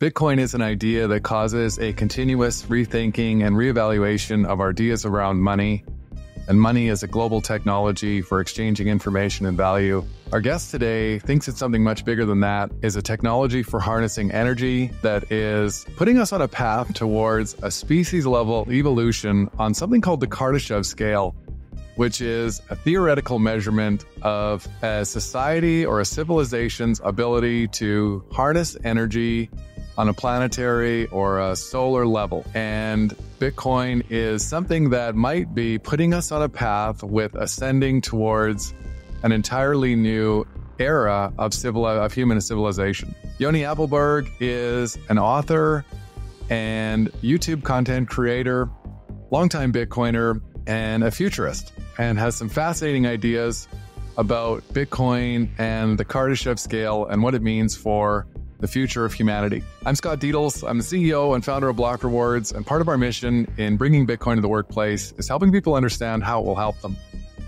Bitcoin is an idea that causes a continuous rethinking and reevaluation of ideas around money, and money is a global technology for exchanging information and value. Our guest today thinks it's something much bigger than that, is a technology for harnessing energy that is putting us on a path towards a species-level evolution on something called the Kardashev scale, which is a theoretical measurement of a society or a civilization's ability to harness energy on a planetary or a solar level. And Bitcoin is something that might be putting us on a path with ascending towards an entirely new era of human civilization. Yoni Appleberg is an author and YouTube content creator, longtime Bitcoiner, and a futurist, and has some fascinating ideas about Bitcoin and the Kardashev scale and what it means for the future of humanity. I'm Scott Deedles. I'm the CEO and founder of Block Rewards, and part of our mission in bringing Bitcoin to the workplace is helping people understand how it will help them.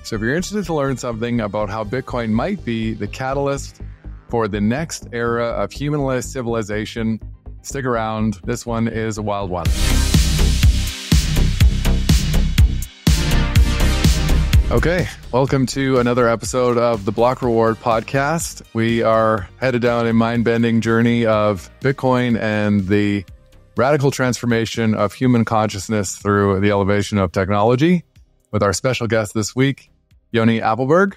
So if you're interested to learn something about how Bitcoin might be the catalyst for the next era of humanless civilization, stick around. This one is a wild one. Okay, welcome to another episode of the Block Reward podcast. We are headed down a mind-bending journey of Bitcoin and the radical transformation of human consciousness through the elevation of technology with our special guest this week, Yoni Appleberg.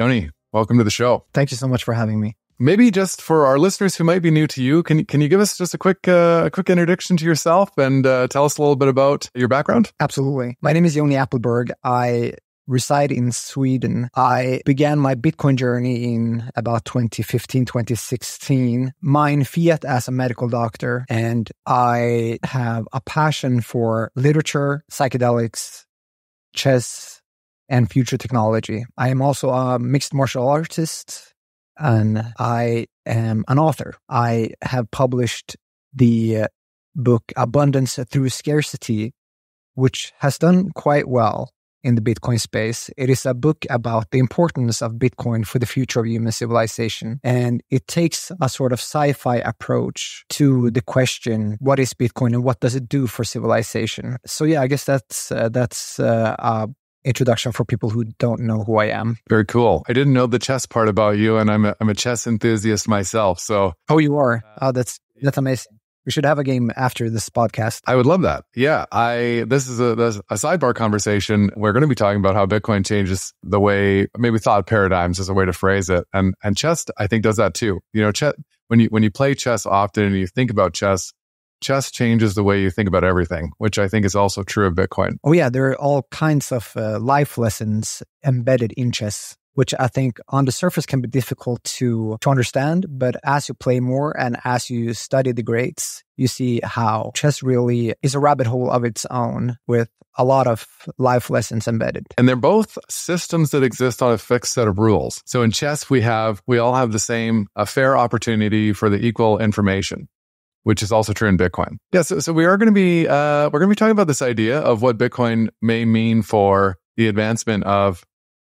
Yoni, welcome to the show. Thank you so much for having me. Maybe just for our listeners who might be new to you, can you give us just a quick introduction to yourself and tell us a little bit about your background? Absolutely. My name is Yoni Appleberg. I reside in Sweden. I began my Bitcoin journey in about 2015, 2016, mine fiat as a medical doctor. And I have a passion for literature, psychedelics, chess, and future technology. I am also a mixed martial artist, and I am an author. I have published the book Abundance Through Scarcity, which has done quite well in the Bitcoin space. It is a book about the importance of Bitcoin for the future of human civilization. And it takes a sort of sci-fi approach to the question, what is Bitcoin and what does it do for civilization? So yeah, I guess that's introduction for people who don't know who I am. Very cool. I didn't know the chess part about you, and I'm a chess enthusiast myself. So oh, you are? Oh, that's amazing. We should have a game after this podcast. I would love that. Yeah, this is a sidebar conversation. We're going to be talking about how Bitcoin changes the way, maybe thought paradigms is a way to phrase it, and chess I think does that too. You know, chess, when you play chess often and you think about chess, chess changes the way you think about everything, which I think is also true of Bitcoin. Oh yeah, there are all kinds of life lessons embedded in chess, which I think on the surface can be difficult to understand. But as you play more and as you study the greats, you see how chess really is a rabbit hole of its own with a lot of life lessons embedded. And they're both systems that exist on a fixed set of rules. So in chess, we all have the same, a fair opportunity for the equal information, which is also true in Bitcoin. Yeah, so we are going to be we're going to be talking about this idea of what Bitcoin may mean for the advancement of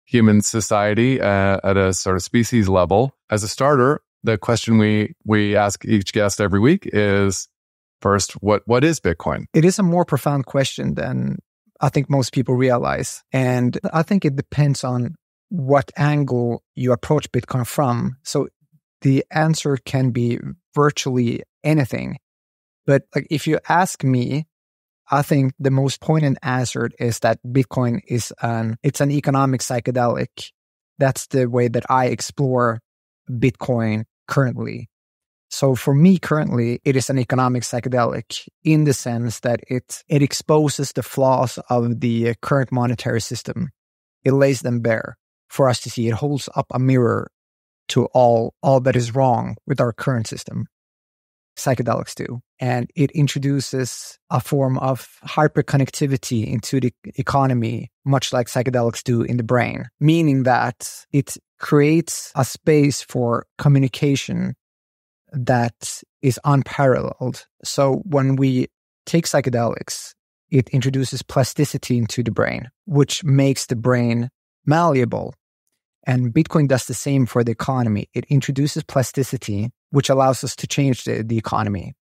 human society at a sort of species level. As a starter, the question we ask each guest every week is, first, what is Bitcoin? It is a more profound question than I think most people realize. And I think it depends on what angle you approach Bitcoin from. So the answer can be virtually anything. But like, if you ask me, I think the most poignant answer is that Bitcoin is an economic psychedelic. That's the way that I explore Bitcoin currently. So for me currently, it is an economic psychedelic in the sense that it exposes the flaws of the current monetary system. It lays them bare for us to see. It holds up a mirror to all that is wrong with our current system. Psychedelics do. And it introduces a form of hyperconnectivity into the economy, much like psychedelics do in the brain, meaning that it creates a space for communication that is unparalleled. So when we take psychedelics, it introduces plasticity into the brain, which makes the brain malleable. And Bitcoin does the same for the economy. It introduces plasticity, which allows us to change the economy.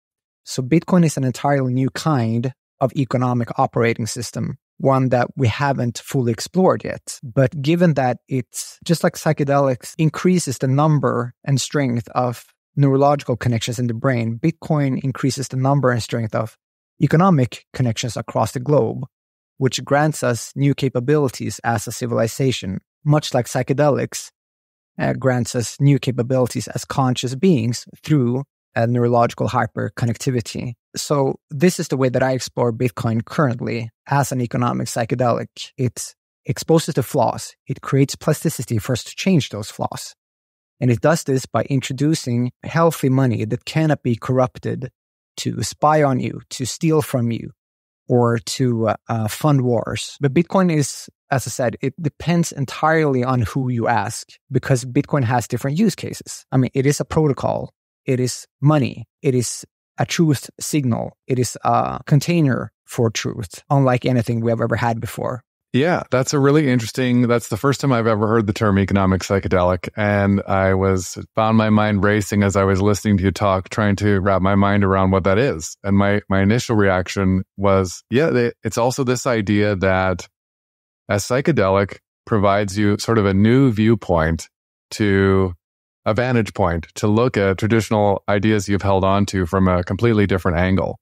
So Bitcoin is an entirely new kind of economic operating system, one that we haven't fully explored yet. But given that it's just like psychedelics increases the number and strength of neurological connections in the brain, Bitcoin increases the number and strength of economic connections across the globe, which grants us new capabilities as a civilization, much like psychedelics grants us new capabilities as conscious beings through neurological hyperconnectivity. So this is the way that I explore Bitcoin currently as an economic psychedelic. It exposes the flaws. It creates plasticity for us to change those flaws. And it does this by introducing healthy money that cannot be corrupted to spy on you, to steal from you, or to fund wars. But Bitcoin is, as I said, it depends entirely on who you ask, because Bitcoin has different use cases. I mean, it is a protocol. It is money. It is a truth signal. It is a container for truth, unlike anything we have ever had before. Yeah, that's a really interesting, that's the first time I've ever heard the term economic psychedelic. And I found my mind racing as I was listening to you talk, trying to wrap my mind around what that is. And my initial reaction was, it's also this idea that a psychedelic provides you sort of a new viewpoint to a vantage point to look at traditional ideas you've held on to from a completely different angle,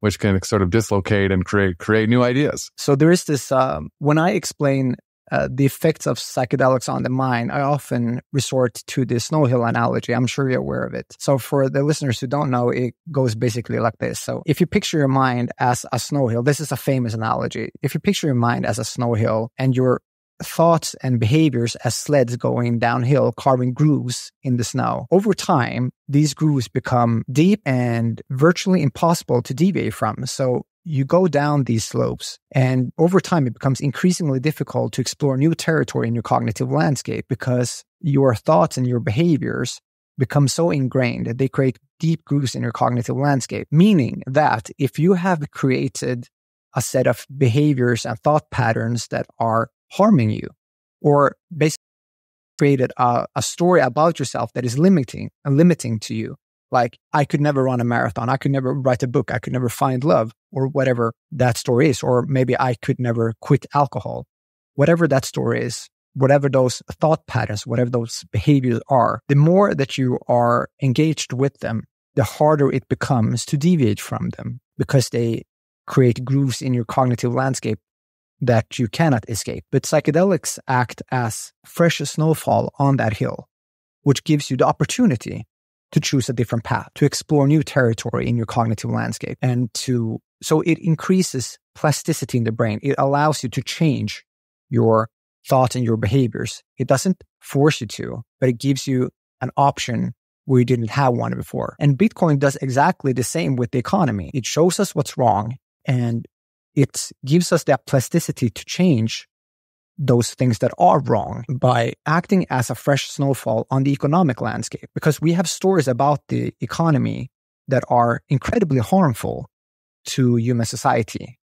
which can sort of dislocate and create new ideas. So there is this, when I explain the effects of psychedelics on the mind, I often resort to the snow hill analogy. I'm sure you're aware of it. So for the listeners who don't know, it goes basically like this. So if you picture your mind as a snow hill, this is a famous analogy. If you picture your mind as a snow hill and your thoughts and behaviors as sleds going downhill, carving grooves in the snow. Over time, these grooves become deep and virtually impossible to deviate from. So you go down these slopes, and over time, it becomes increasingly difficult to explore new territory in your cognitive landscape because your thoughts and your behaviors become so ingrained that they create deep grooves in your cognitive landscape, meaning that if you have created a set of behaviors and thought patterns that are harming you, or basically created a story about yourself that is limiting to you. Like, I could never run a marathon. I could never write a book. I could never find love, or whatever that story is. Or maybe I could never quit alcohol. Whatever that story is, whatever those thought patterns, whatever those behaviors are, the more that you are engaged with them, the harder it becomes to deviate from them because they create grooves in your cognitive landscape that you cannot escape. But psychedelics act as fresh snowfall on that hill, which gives you the opportunity to choose a different path, to explore new territory in your cognitive landscape. And so it increases plasticity in the brain. It allows you to change your thoughts and your behaviors. It doesn't force you to, but it gives you an option where you didn't have one before. And Bitcoin does exactly the same with the economy. It shows us what's wrong, and it gives us that plasticity to change those things that are wrong by acting as a fresh snowfall on the economic landscape. Because we have stories about the economy that are incredibly harmful to human society.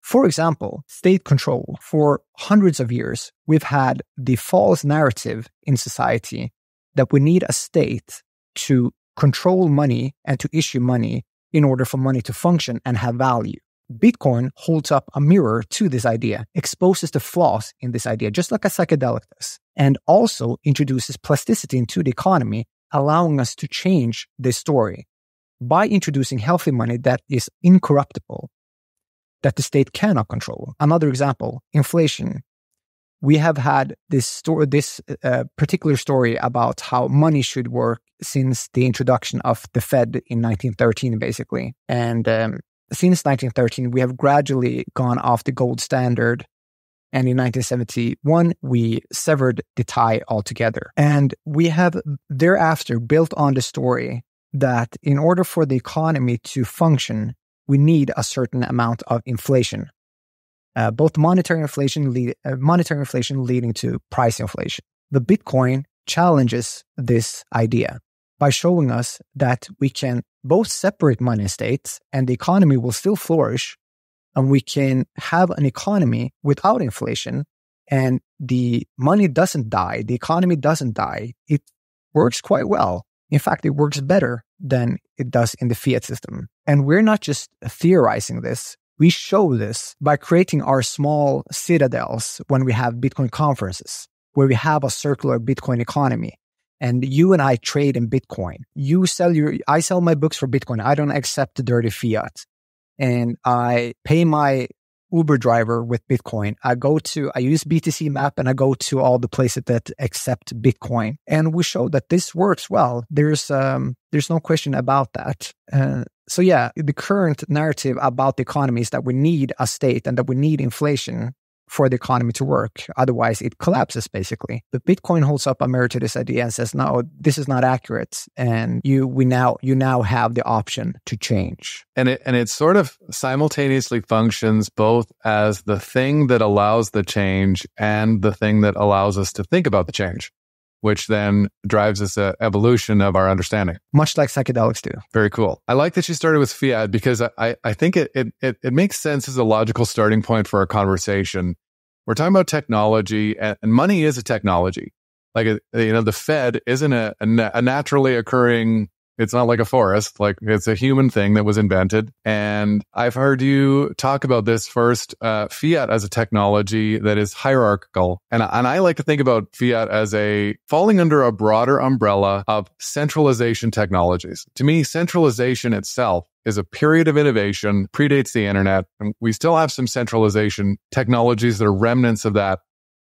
For example, state control. For hundreds of years, we've had the false narrative in society that we need a state to control money and to issue money in order for money to function and have value. Bitcoin holds up a mirror to this idea, exposes the flaws in this idea, just like a psychedelic does, and also introduces plasticity into the economy, allowing us to change this story by introducing healthy money that is incorruptible, that the state cannot control. Another example, inflation. We have had this particular story about how money should work since the introduction of the Fed in 1913, basically. And since 1913, we have gradually gone off the gold standard. And in 1971, we severed the tie altogether. And we have thereafter built on the story that in order for the economy to function, we need a certain amount of inflation. Both monetary inflation leading to price inflation. The Bitcoin challenges this idea by showing us that we can both separate money and states, and the economy will still flourish, and we can have an economy without inflation, and the money doesn't die, the economy doesn't die. It works quite well. In fact, it works better than it does in the fiat system. And we're not just theorizing this. We show this by creating our small citadels when we have Bitcoin conferences, where we have a circular Bitcoin economy. And you and I trade in Bitcoin. You sell I sell my books for Bitcoin. I don't accept the dirty fiat. And I pay my Uber driver with Bitcoin. I use BTC map and I go to all the places that accept Bitcoin. And we show that this works well. There's no question about that. So yeah, the current narrative about the economy is that we need a state and that we need inflation for the economy to work. Otherwise, it collapses, basically. But Bitcoin holds up a mirror to this idea and says, no, this is not accurate. And you now have the option to change. And it sort of simultaneously functions both as the thing that allows the change and the thing that allows us to think about the change, which then drives this evolution of our understanding. Much like psychedelics do. Very cool. I like that you started with fiat because I think it makes sense as a logical starting point for our conversation. We're talking about technology, and money is a technology. Like, the Fed isn't a naturally occurring, it's not like a forest, like it's a human thing that was invented. And I've heard you talk about this first, fiat as a technology that is hierarchical. And I like to think about fiat as falling under a broader umbrella of centralization technologies. To me, centralization itself is a period of innovation, predates the internet. And we still have some centralization technologies that are remnants of that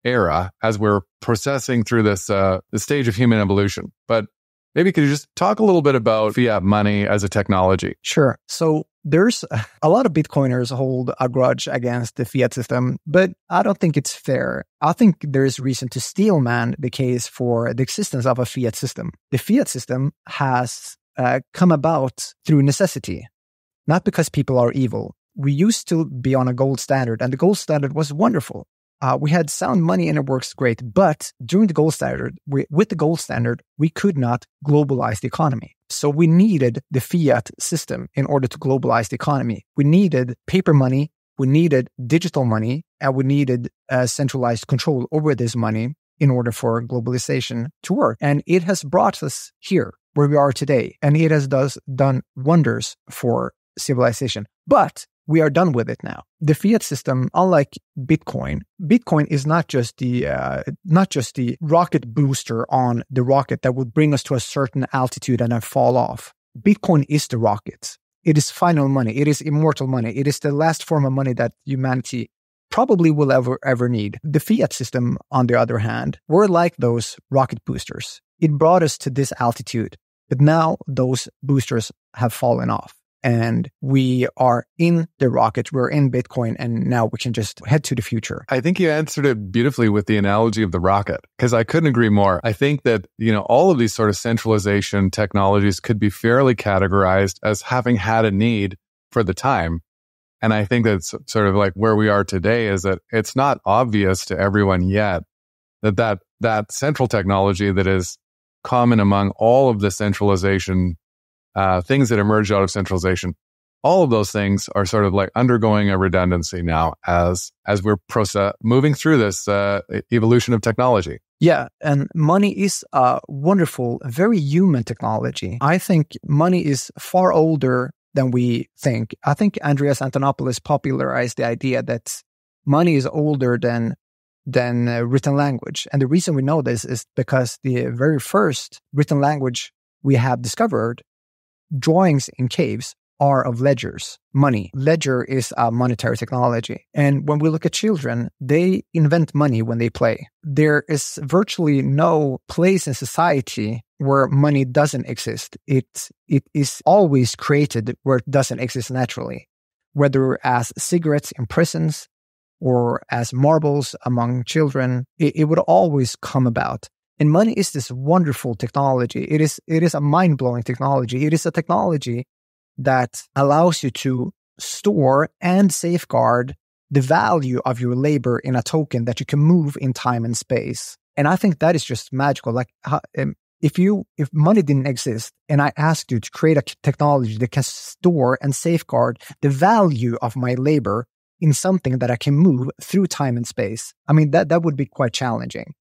era as we're processing through this the stage of human evolution. But maybe could you just talk a little bit about fiat money as a technology? Sure. So there's a lot of Bitcoiners hold a grudge against the fiat system, but I don't think it's fair. I think there is reason to steelman the case for the existence of a fiat system. The fiat system has come about through necessity, not because people are evil. We used to be on a gold standard, and the gold standard was wonderful. We had sound money and it works great, but during the gold standard, we could not globalize the economy. So we needed the fiat system in order to globalize the economy. We needed paper money, we needed digital money, and we needed centralized control over this money in order for globalization to work. And it has brought us here where we are today, and it has done wonders for civilization. But we are done with it now. The fiat system, unlike Bitcoin, Bitcoin is not just the rocket booster on the rocket that will bring us to a certain altitude and then fall off. Bitcoin is the rocket. It is final money. It is immortal money. It is the last form of money that humanity probably will ever need. The fiat system, on the other hand, were like those rocket boosters. It brought us to this altitude, but now those boosters have fallen off. And we are in the rocket, we're in Bitcoin, and now we can just head to the future. I think you answered it beautifully with the analogy of the rocket, because I couldn't agree more. I think that, all of these sort of centralization technologies could be fairly categorized as having had a need for the time. And I think that's sort of like where we are today, is that it's not obvious to everyone yet that central technology that is common among all of the centralization things that emerge out of centralization, all of those things are sort of like undergoing a redundancy now as we're moving through this evolution of technology. Yeah, and money is a wonderful, very human technology. I think money is far older than we think. I think Andreas Antonopoulos popularized the idea that money is older than written language. And the reason we know this is because the very first written language we have discovered, drawings in caves, are of ledgers, money. Ledger is a monetary technology. And when we look at children, they invent money when they play. There is virtually no place in society where money doesn't exist. It is always created where it doesn't exist naturally, whether as cigarettes in prisons or as marbles among children. It would always come about. And money is this wonderful technology. It is a mind-blowing technology. It is a technology that allows you to store and safeguard the value of your labor in a token that you can move in time and space. And I think that is just magical. Like, if money didn't exist and I asked you to create a technology that can store and safeguard the value of my labor in something that I can move through time and space, I mean, that would be quite challenging.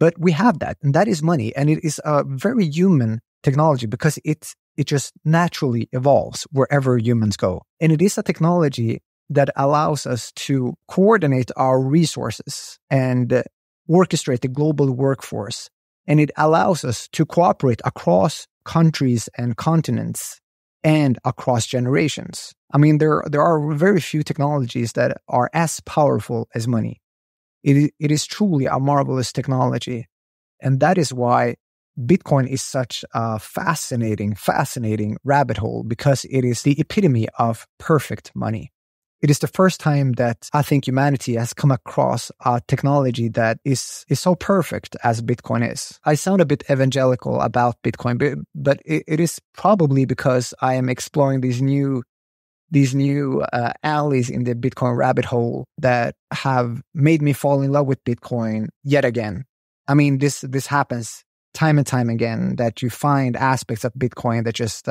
But we have that, and that is money, and it is a very human technology because it just naturally evolves wherever humans go. And it is a technology that allows us to coordinate our resources and orchestrate the global workforce. And it allows us to cooperate across countries and continents and across generations. I mean, there are very few technologies that are as powerful as money. It is truly a marvelous technology. And that is why Bitcoin is such a fascinating rabbit hole, because it is the epitome of perfect money. It is the first time that I think humanity has come across a technology that is so perfect as Bitcoin is. I sound a bit evangelical about Bitcoin, but it is probably because I am exploring these new alleys in the Bitcoin rabbit hole that have made me fall in love with Bitcoin yet again. I mean, this happens time and time again, that you find aspects of Bitcoin that just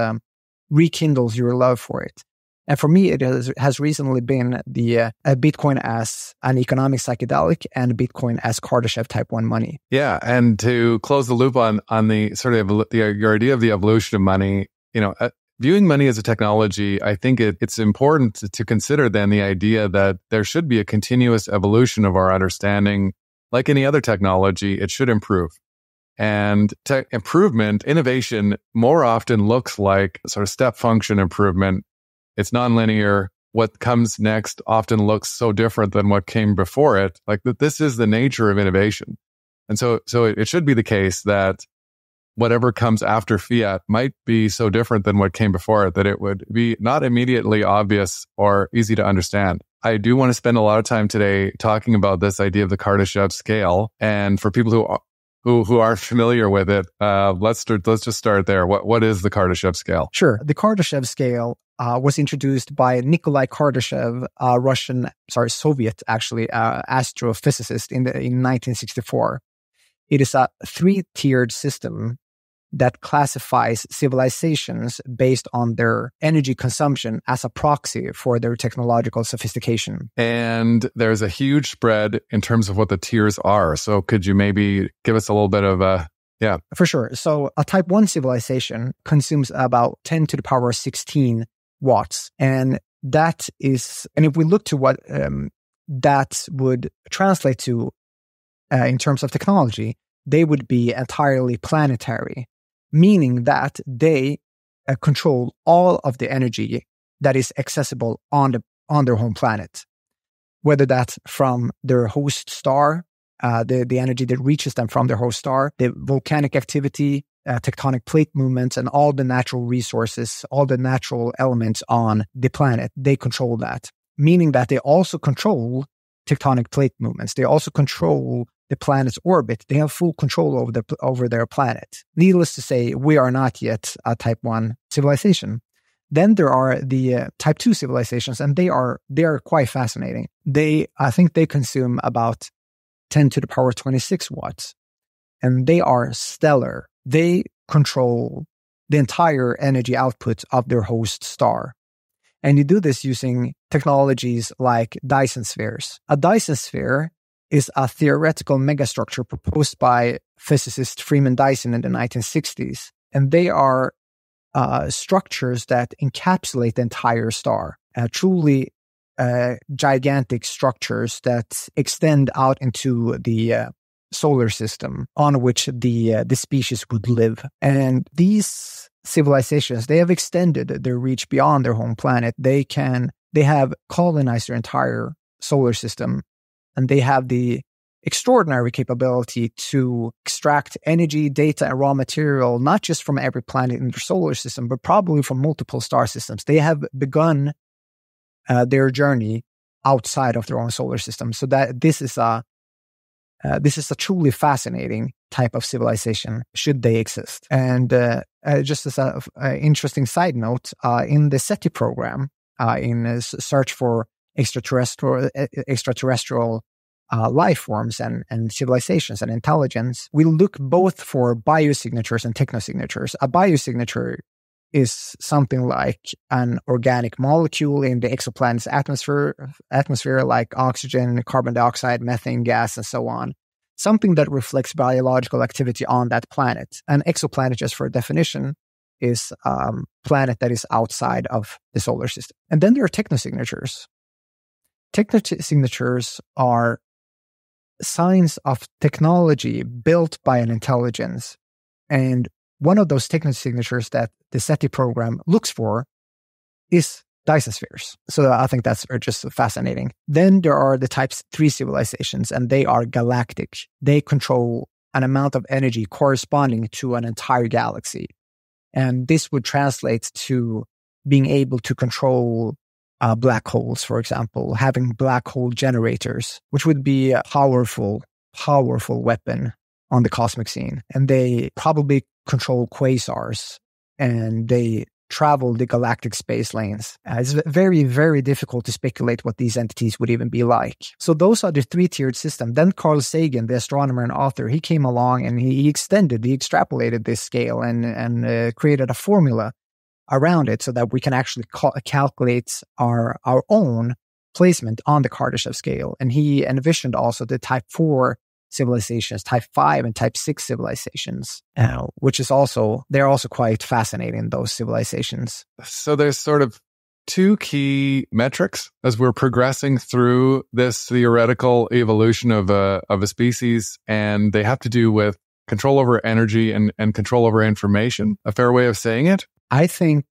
rekindles your love for it. And for me, it has recently been the Bitcoin as an economic psychedelic and Bitcoin as Kardashev Type I money. Yeah, and to close the loop on the sort of your idea of the evolution of money, you know, viewing money as a technology, I think it's important to consider then the idea that there should be a continuous evolution of our understanding. Like any other technology, it should improve. And improvement, innovation, more often looks like sort of step function improvement. It's nonlinear. What comes next often looks so different than what came before it. Like this is the nature of innovation. And so it should be the case that whatever comes after fiat might be so different than what came before it that it would be not immediately obvious or easy to understand. I do want to spend a lot of time today talking about this idea of the Kardashev scale. And for people who aren't familiar with it, let's just start there. What is the Kardashev scale? Sure. The Kardashev scale was introduced by Nikolai Kardashev, a Soviet astrophysicist in 1964. It is a three-tiered system that classifies civilizations based on their energy consumption as a proxy for their technological sophistication. And there's a huge spread in terms of what the tiers are. So could you maybe give us a little bit of a... Yeah. For sure. So a Type I civilization consumes about 10 to the power 16 watts. And that is... And if we look to what that would translate to in terms of technology, they would be entirely planetary, meaning that they control all of the energy that is accessible on their home planet, whether that's from their host star, the energy that reaches them from their host star, the volcanic activity, tectonic plate movements, and all the natural resources, all the natural elements on the planet. They control that, meaning that they also control tectonic plate movements. They also control the planet's orbit. They have full control over their planet. Needless to say, we are not yet a Type I civilization. Then there are the Type II civilizations, and they are quite fascinating. I think they consume about 10 to the power 26 watts, and they are stellar. They control the entire energy output of their host star. And you do this using technologies like Dyson spheres. A Dyson sphere is a theoretical megastructure proposed by physicist Freeman Dyson in the 1960s. And they are structures that encapsulate the entire star, truly gigantic structures that extend out into the solar system on which the species would live. And these civilizations, they have extended their reach beyond their home planet. They have colonized their entire solar system. And they have the extraordinary capability to extract energy, data, and raw material, not just from every planet in their solar system, but probably from multiple star systems. They have begun their journey outside of their own solar system. So that this is a truly fascinating type of civilization, should they exist. And just as an interesting side note, in the SETI program, in search for extraterrestrial life forms and civilizations and intelligence, we look both for biosignatures and technosignatures. A biosignature is something like an organic molecule in the exoplanet's atmosphere like oxygen, carbon dioxide, methane gas, and so on. something that reflects biological activity on that planet. An exoplanet, just for definition, is planet that is outside of the solar system. And then there are technosignatures. Technosignatures are signs of technology built by an intelligence. And one of those technosignatures that the SETI program looks for is Dyson spheres. So I think that's just fascinating. Then there are the Type III civilizations, and they are galactic. They control an amount of energy corresponding to an entire galaxy. And this would translate to being able to control black holes, for example, having black hole generators, which would be a powerful, powerful weapon on the cosmic scene. And they probably control quasars, and they travel the galactic space lanes. It's very, very difficult to speculate what these entities would even be like. So those are the three-tiered system. Then Carl Sagan, the astronomer and author, he came along and he extrapolated this scale and created a formula around it so that we can actually calculate our own placement on the Kardashev scale. And he envisioned also the Type IV civilizations, Type V and Type VI civilizations, which is also, they're also quite fascinating, those civilizations. So there's sort of two key metrics as we're progressing through this theoretical evolution of a species, and they have to do with control over energy and control over information. A fair way of saying it? I think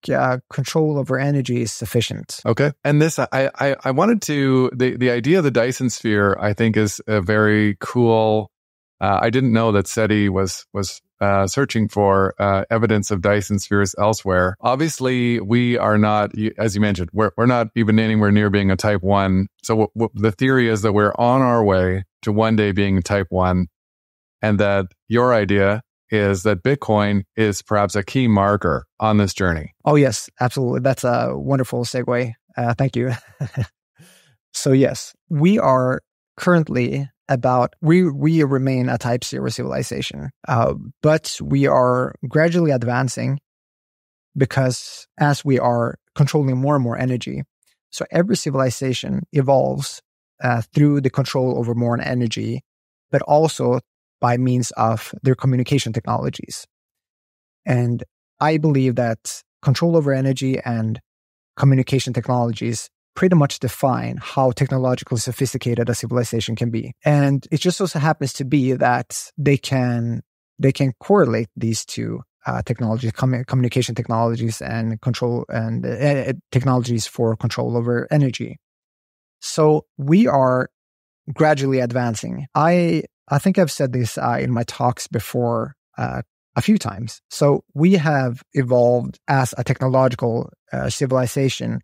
control over energy is sufficient. Okay. And this, I wanted to, the idea of the Dyson sphere, I think, is a very cool, I didn't know that SETI was searching for evidence of Dyson spheres elsewhere. Obviously, we are not, as you mentioned, we're not even anywhere near being a Type 1. So the theory is that we're on our way to one day being a Type 1, and that your idea is that Bitcoin is perhaps a key marker on this journey. Oh, yes, absolutely. That's a wonderful segue. Thank you. So, yes, we are currently we remain a Type 0 civilization, but we are gradually advancing because as we are controlling more and more energy, so every civilization evolves through the control over more energy, but also by means of their communication technologies. And I believe that control over energy and communication technologies pretty much define how technologically sophisticated a civilization can be. And it just also happens to be that they can correlate these two technologies, communication technologies and control and technologies for control over energy. So we are gradually advancing. I think I've said this in my talks before a few times. So we have evolved as a technological civilization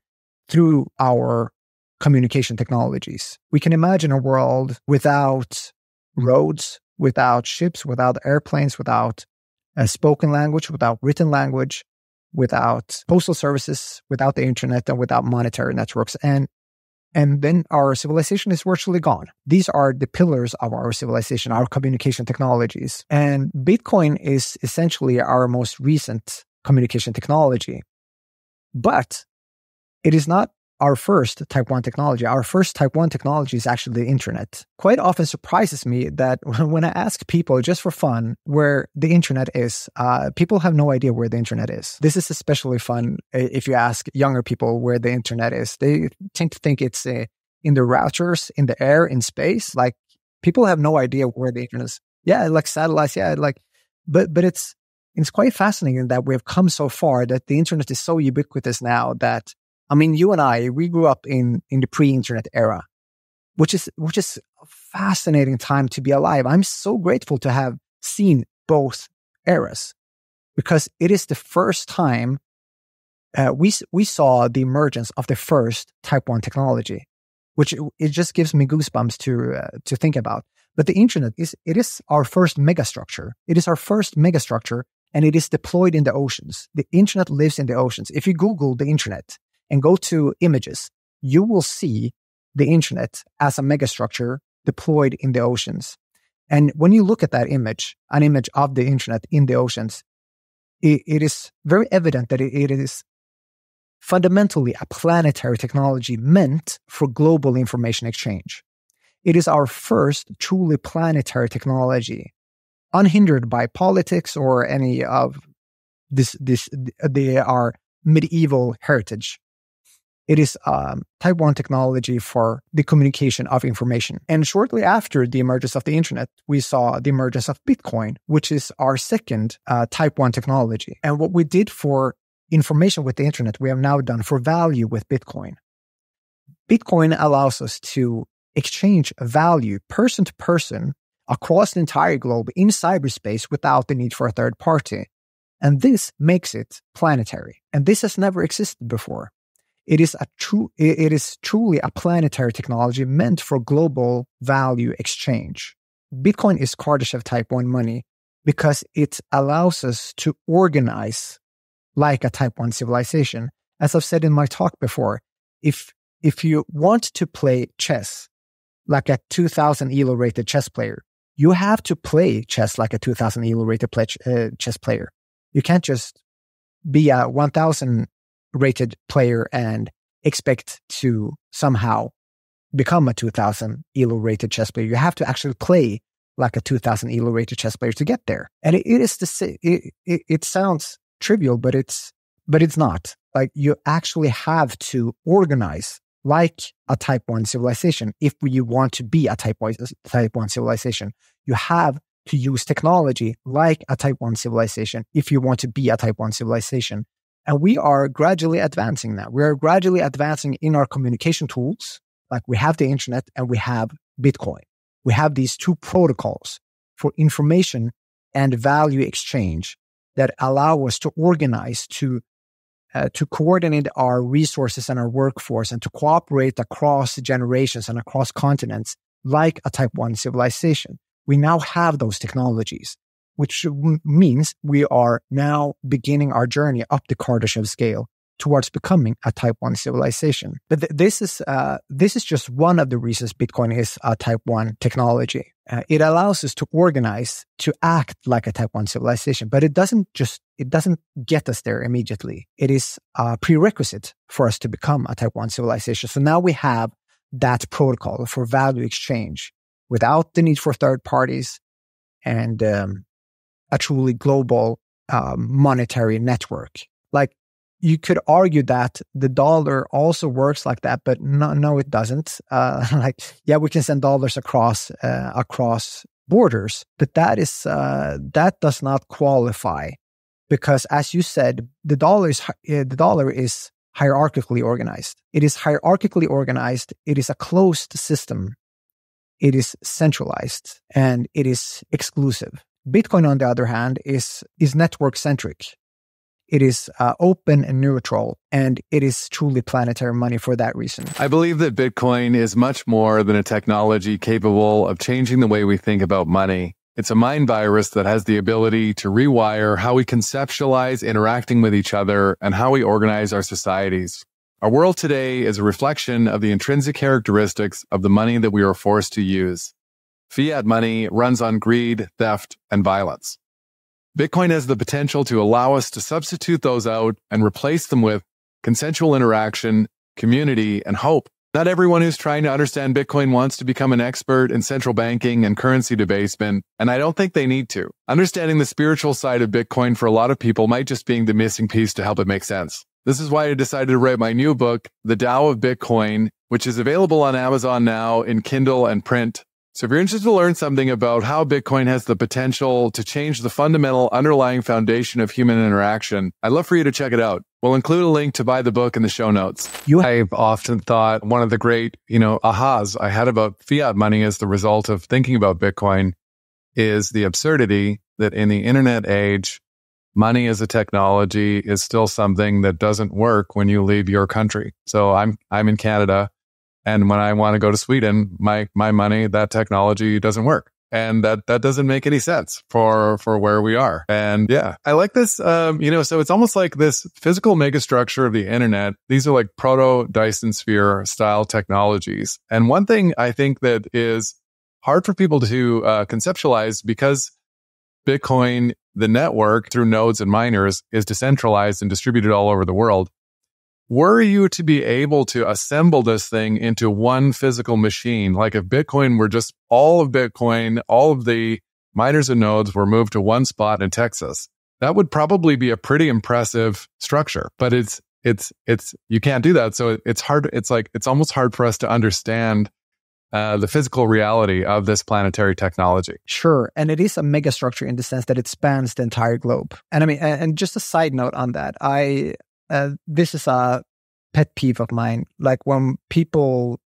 through our communication technologies. We can imagine a world without roads, without ships, without airplanes, without spoken language, without written language, without postal services, without the internet, and without monetary networks. And then our civilization is virtually gone. These are the pillars of our civilization, our communication technologies. And Bitcoin is essentially our most recent communication technology. But it is not our first Type 1 technology. Our first Type 1 technology is actually the internet. Quite often surprises me that when I ask people just for fun where the internet is, people have no idea where the internet is. This is especially fun if you ask younger people where the internet is. They tend to think it's in the routers, in the air, in space. Like, people have no idea where the internet is. Yeah, like satellites. Yeah, like, but it's quite fascinating that we have come so far, that the internet is so ubiquitous now that, I mean, you and I, we grew up in the pre-internet era, which is a fascinating time to be alive. I'm so grateful to have seen both eras, because it is the first time we saw the emergence of the first Type 1 technology, which it just gives me goosebumps to think about. But the internet is our first megastructure. It is our first megastructure, and it is deployed in the oceans. The internet lives in the oceans. If you Google the internet and go to images, you will see the internet as a megastructure deployed in the oceans. And when you look at that image, an image of the internet in the oceans, it is very evident that it is fundamentally a planetary technology meant for global information exchange. It is our first truly planetary technology, unhindered by politics or any of our medieval heritage. It is Type I technology for the communication of information. And shortly after the emergence of the internet, we saw the emergence of Bitcoin, which is our second Type I technology. And what we did for information with the internet, we have now done for value with Bitcoin. Bitcoin allows us to exchange value person to person across the entire globe in cyberspace without the need for a third party. And this makes it planetary. And this has never existed before. It is truly a planetary technology meant for global value exchange. Bitcoin is Kardashev Type I money because it allows us to organize like a Type I civilization. As I've said in my talk before, if you want to play chess like a 2,000 ELO rated chess player, you have to play chess like a 2,000 ELO rated chess player. You can't just be a 1,000 rated player and expect to somehow become a 2,000 ELO rated chess player. You have to actually play like a 2,000 ELO rated chess player to get there. And it sounds trivial, but it's not. Like, you actually have to organize like a Type I civilization. If you want to be a Type I civilization, you have to use technology like a Type I civilization. If you want to be a Type I civilization. And we are gradually advancing that. We are gradually advancing in our communication tools. Like, we have the internet and we have Bitcoin. We have these two protocols for information and value exchange that allow us to organize, to coordinate our resources and our workforce, and to cooperate across generations and across continents like a Type I civilization. We now have those technologies, which means we are now beginning our journey up the Kardashev scale towards becoming a Type I civilization. But this is just one of the reasons Bitcoin is a Type I technology. It allows us to organize, to act like a Type I civilization, but it doesn't get us there immediately. It is a prerequisite for us to become a Type I civilization. So now we have that protocol for value exchange without the need for third parties, and a truly global monetary network. Like, you could argue that the dollar also works like that, but no, it doesn't. We can send dollars across borders, but that does not qualify because, as you said, the dollar is hierarchically organized. It is hierarchically organized. It is a closed system. It is centralized and it is exclusive. Bitcoin, on the other hand, is network-centric. It is open and neutral, and it is truly planetary money for that reason. I believe that Bitcoin is much more than a technology capable of changing the way we think about money. It's a mind virus that has the ability to rewire how we conceptualize interacting with each other and how we organize our societies. Our world today is a reflection of the intrinsic characteristics of the money that we are forced to use. Fiat money runs on greed, theft, and violence. Bitcoin has the potential to allow us to substitute those out and replace them with consensual interaction, community, and hope. Not everyone who's trying to understand Bitcoin wants to become an expert in central banking and currency debasement, and I don't think they need to. Understanding the spiritual side of Bitcoin for a lot of people might just be the missing piece to help it make sense. This is why I decided to write my new book, The Tao of Bitcoin, which is available on Amazon now in Kindle and print. So if you're interested to learn something about how Bitcoin has the potential to change the fundamental underlying foundation of human interaction, I'd love for you to check it out. We'll include a link to buy the book in the show notes. I've often thought one of the great, ahas I had about fiat money as the result of thinking about Bitcoin is the absurdity that in the internet age, money as a technology is still something that doesn't work when you leave your country. So I'm in Canada. And when I want to go to Sweden, my money, that technology doesn't work. And that doesn't make any sense for where we are. And yeah, I like this, so it's almost like this physical megastructure of the internet. These are like proto Dyson sphere style technologies. And one thing I think that is hard for people to conceptualize, because Bitcoin, the network through nodes and miners, is decentralized and distributed all over the world. Were you to be able to assemble this thing into one physical machine, like if Bitcoin were just all of Bitcoin, all of the miners and nodes were moved to one spot in Texas, that would probably be a pretty impressive structure. But it's you can't do that. So it's hard. It's like, it's almost hard for us to understand the physical reality of this planetary technology. Sure. And it is a megastructure in the sense that it spans the entire globe. And I mean, and just a side note on that, this is a pet peeve of mine. Like when people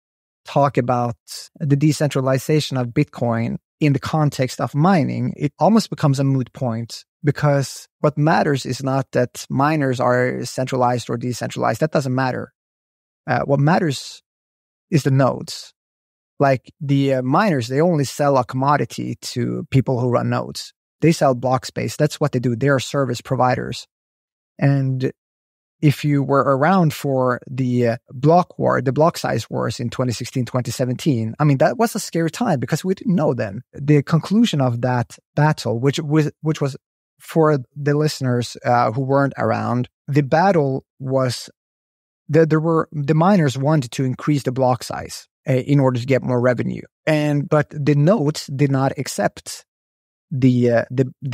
talk about the decentralization of Bitcoin in the context of mining, it almost becomes a moot point, because what matters is not that miners are centralized or decentralized. That doesn't matter. What matters is the nodes. Like the miners, they only sell a commodity to people who run nodes. They sell block space. That's what they do. They are service providers. And if you were around for the block war, the block size wars in 2016, 2017, I mean, that was a scary time because we didn't know then. The conclusion of that battle, which was, for the listeners who weren't around, the battle was that the miners wanted to increase the block size in order to get more revenue. But the nodes did not accept the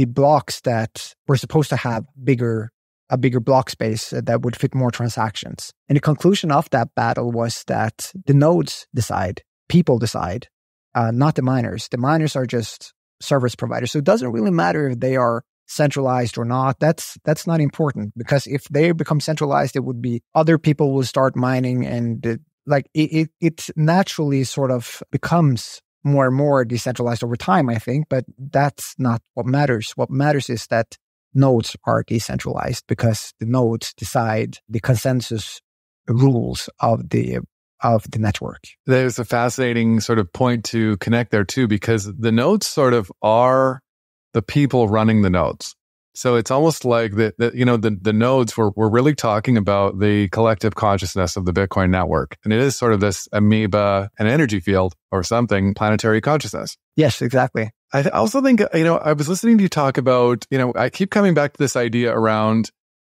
blocks that were supposed to have a bigger block space that would fit more transactions. And the conclusion of that battle was that the nodes decide, people decide, not the miners. The miners are just service providers. So it doesn't really matter if they are centralized or not. That's not important, because if they become centralized, it would be other people will start mining, and it naturally sort of becomes more and more decentralized over time, I think. But that's not what matters. What matters is that nodes are decentralized, because the nodes decide the consensus rules of the network. There's a fascinating sort of point to connect there too, because the nodes sort of are the people running the nodes. So it's almost like the nodes, we're really talking about the collective consciousness of the Bitcoin network. And it is sort of this amoeba, an energy field or something, planetary consciousness. Yes, exactly. I also think, I was listening to you talk about, I keep coming back to this idea around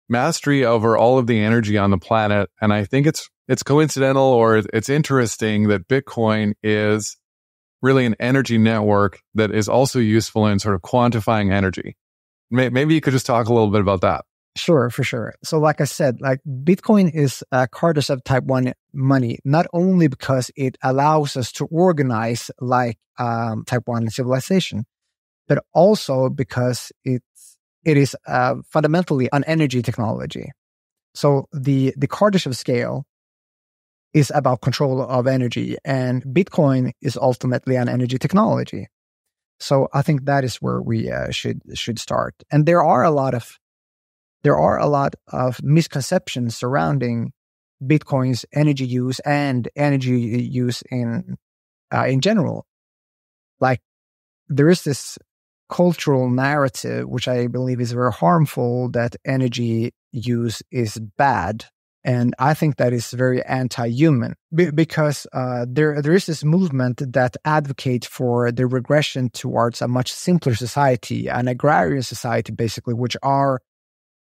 mastery over all of the energy on the planet. And I think it's coincidental, or it's interesting that Bitcoin is really an energy network that is also useful in sort of quantifying energy. Maybe you could just talk a little bit about that. Sure, for sure. So like I said, Bitcoin is a Kardashev type 1 money, not only because it allows us to organize like type 1 civilization, but also because it is fundamentally an energy technology. So the Kardashev scale is about control of energy, and Bitcoin is ultimately an energy technology. So I think that is where we should start. And there are a lot of misconceptions surrounding Bitcoin's energy use and energy use in general. Like there is this cultural narrative, which I believe is very harmful, that energy use is bad. And I think that is very anti-human, because there is this movement that advocates for the regression towards a much simpler society, an agrarian society, basically, which our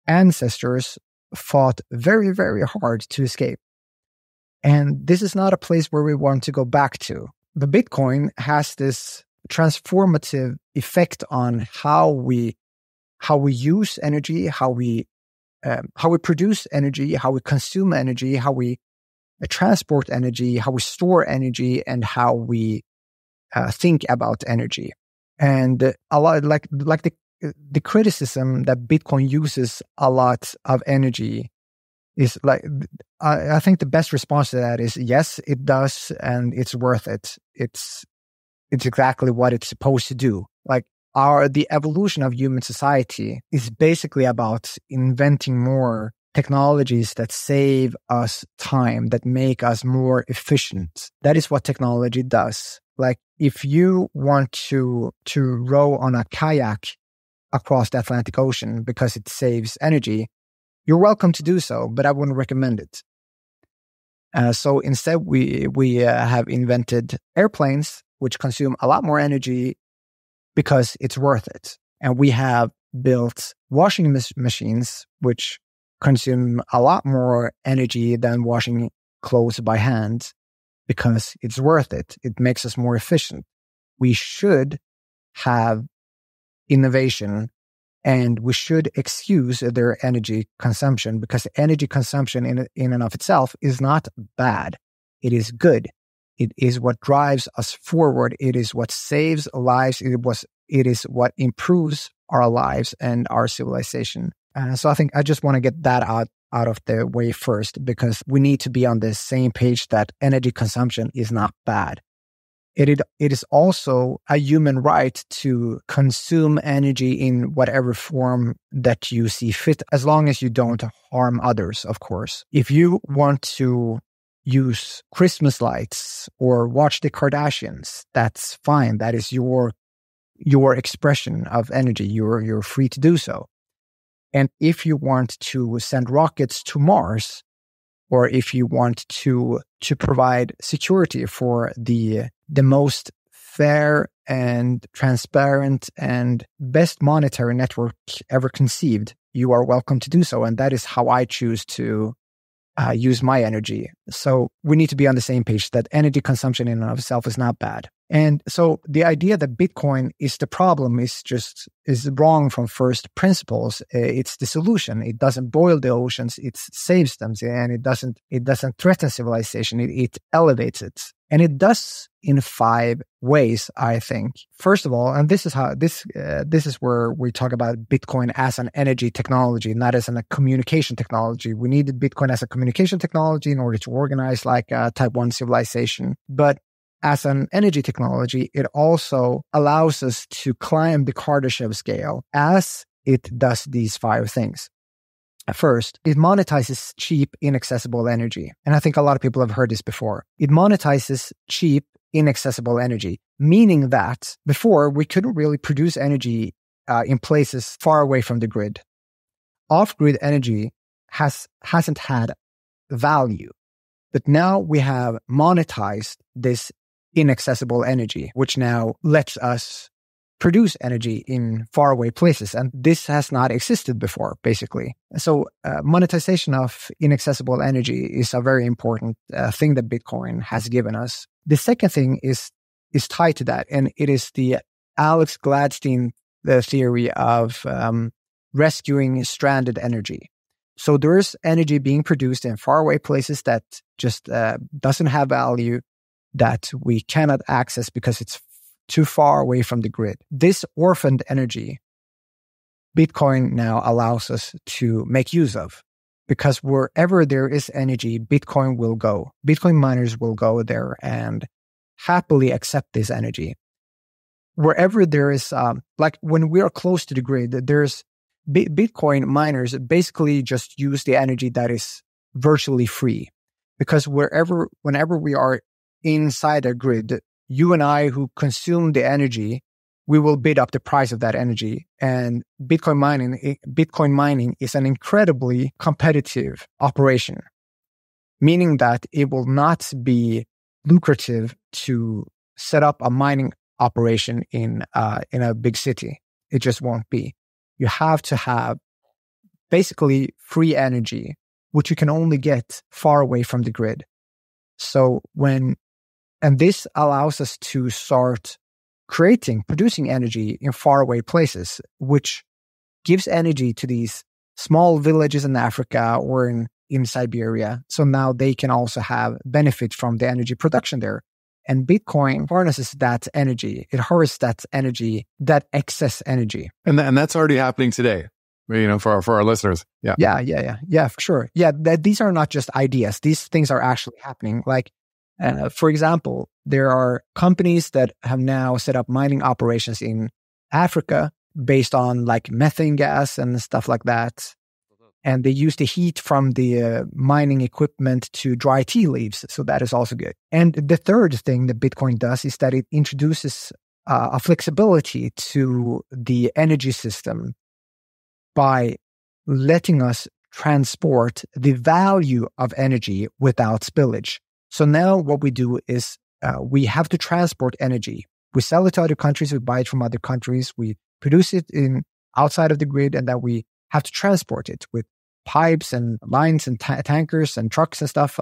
ancestors fought very, very hard to escape. And this is not a place where we want to go back to. The Bitcoin has this transformative effect on how we use energy, how we produce energy, how we consume energy, how we transport energy, how we store energy, and how we think about energy. And a lot like the criticism that Bitcoin uses a lot of energy is like, I think the best response to that is, yes, it does, and it's worth it. It's exactly what it's supposed to do. Like, the evolution of human society is basically about inventing more technologies that save us time, that make us more efficient. That is what technology does. Like if you want to row on a kayak across the Atlantic Ocean because it saves energy, you're welcome to do so, but I wouldn't recommend it. So instead, we have invented airplanes, which consume a lot more energy, because it's worth it. And we have built washing machines, which consume a lot more energy than washing clothes by hand because it's worth it. It makes us more efficient. We should have innovation and we should excuse their energy consumption because energy consumption in and of itself is not bad. It is good. It is what drives us forward. It is what saves lives. It is what improves our lives and our civilization. So I think I just want to get that out of the way first, because we need to be on the same page that energy consumption is not bad. It is also a human right to consume energy in whatever form that you see fit, as long as you don't harm others, of course. If you want to use Christmas lights or watch the Kardashians, that's fine. That is your expression of energy. You're free to do so. And if you want to send rockets to Mars, or if you want to provide security for the most fair and transparent and best monetary network ever conceived, you are welcome to do so. And that is how I choose to use my energy. So we need to be on the same page that energy consumption in and of itself is not bad. And so the idea that Bitcoin is the problem is wrong from first principles. It's the solution. It doesn't boil the oceans. It saves them, and it doesn't threaten civilization. It elevates it, and it does in five ways, I think. First of all, and this is how this is where we talk about Bitcoin as an energy technology, not as a communication technology. We needed Bitcoin as a communication technology in order to organize like a Type I civilization, but as an energy technology, it also allows us to climb the Kardashev scale as it does these five things. First, it monetizes cheap, inaccessible energy. And I think a lot of people have heard this before. It monetizes cheap, inaccessible energy, meaning that before we couldn't really produce energy in places far away from the grid. Off-grid energy hasn't had value. But now we have monetized this inaccessible energy, which now lets us produce energy in faraway places. And this has not existed before, basically. So monetization of inaccessible energy is a very important thing that Bitcoin has given us. The second thing is tied to that, and it is the Alex Gladstein theory of rescuing stranded energy. So there is energy being produced in faraway places that just doesn't have value, that we cannot access because it's too far away from the grid. This orphaned energy, Bitcoin now allows us to make use of, because wherever there is energy, Bitcoin will go. Bitcoin miners will go there and happily accept this energy. Wherever there is, like when we are close to the grid, there's Bitcoin miners basically just use the energy that is virtually free, because whenever we are inside a grid, you and I who consume the energy, we will bid up the price of that energy. And Bitcoin mining is an incredibly competitive operation, meaning that it will not be lucrative to set up a mining operation in a big city. It just won't be. You have to have basically free energy, which you can only get far away from the grid. So and this allows us to start producing energy in faraway places, which gives energy to these small villages in Africa or in Siberia. So now they can also have benefit from the energy production there. And Bitcoin harnesses that energy. It harvests that energy, that excess energy. And that's already happening today, you know, for our listeners. Yeah. Yeah, for sure. Yeah, these are not just ideas. These things are actually happening. Like, for example, there are companies that have now set up mining operations in Africa based on like methane gas and stuff like that. And they use the heat from the mining equipment to dry tea leaves. So that is also good. And the third thing that Bitcoin does is that it introduces a flexibility to the energy system by letting us transport the value of energy without spillage. So now what we do is we have to transport energy. We sell it to other countries. We buy it from other countries. We produce it outside of the grid, and then we have to transport it with pipes and lines and tankers and trucks and stuff.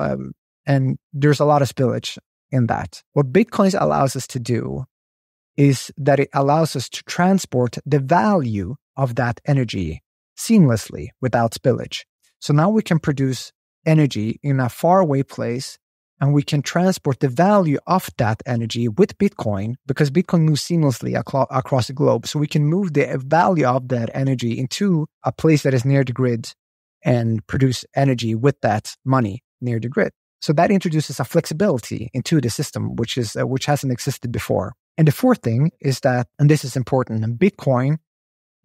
And there's a lot of spillage in that. What Bitcoin allows us to do is that it allows us to transport the value of that energy seamlessly without spillage. So now we can produce energy in a faraway place, and we can transport the value of that energy with Bitcoin, because Bitcoin moves seamlessly across the globe. So we can move the value of that energy into a place that is near the grid and produce energy with that money near the grid. So that introduces a flexibility into the system, which hasn't existed before. And the fourth thing is that, and this is important, Bitcoin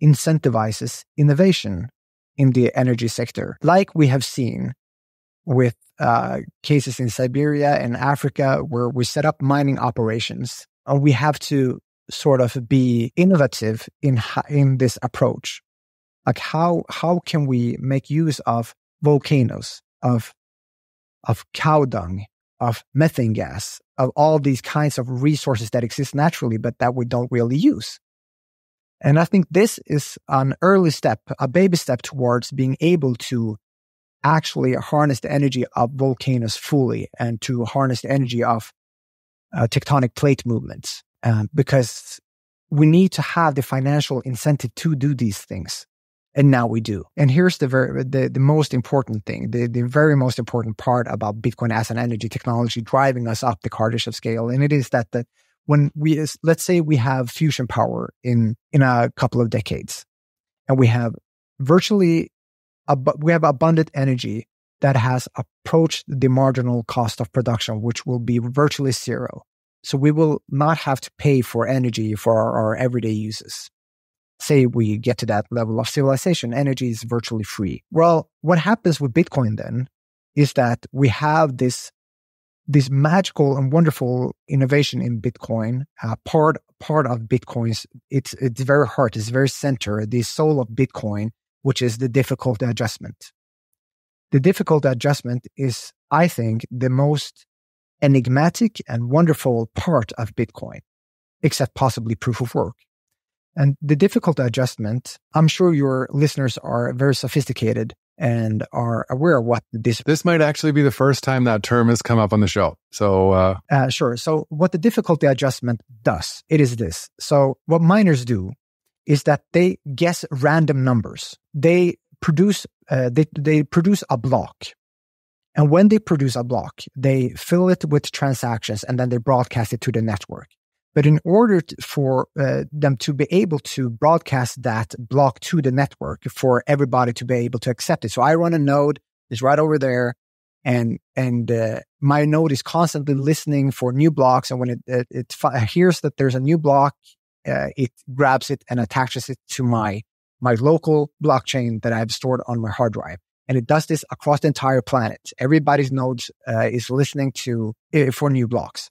incentivizes innovation in the energy sector, like we have seen with cases in Siberia and Africa, where we set up mining operations. And we have to sort of be innovative in this approach. Like how can we make use of volcanoes, of cow dung, of methane gas, of all these kinds of resources that exist naturally, but that we don't really use. And I think this is an early step, a baby step towards being able to actually harness the energy of volcanoes fully, and to harness the energy of tectonic plate movements, because we need to have the financial incentive to do these things. And now we do. And here's the most important thing, the very most important part about Bitcoin as an energy technology driving us up the Kardashev scale. And it is that when let's say we have fusion power in a couple of decades, and we have abundant energy that has approached the marginal cost of production, which will be virtually zero. So we will not have to pay for energy for our everyday uses. Say we get to that level of civilization, energy is virtually free. Well, what happens with Bitcoin then is that we have this magical and wonderful innovation in Bitcoin, part of Bitcoin's, it's very heart, it's very center, the soul of Bitcoin, which is the difficult adjustment. The difficult adjustment is, I think, the most enigmatic and wonderful part of Bitcoin, except possibly proof of work. And the difficult adjustment, I'm sure your listeners are very sophisticated and are aware of what this... This might actually be the first time that term has come up on the show. So... Sure. So what the difficulty adjustment does, it is this. So what miners do is that they guess random numbers. They produce, they produce a block. And when they produce a block, they fill it with transactions, and then they broadcast it to the network. But in order for them to be able to broadcast that block to the network for everybody to be able to accept it. So I run a node, it's right over there, and my node is constantly listening for new blocks. And when it hears that there's a new block, it grabs it and attaches it to my local blockchain that I've stored on my hard drive. And it does this across the entire planet. Everybody's nodes is listening for new blocks.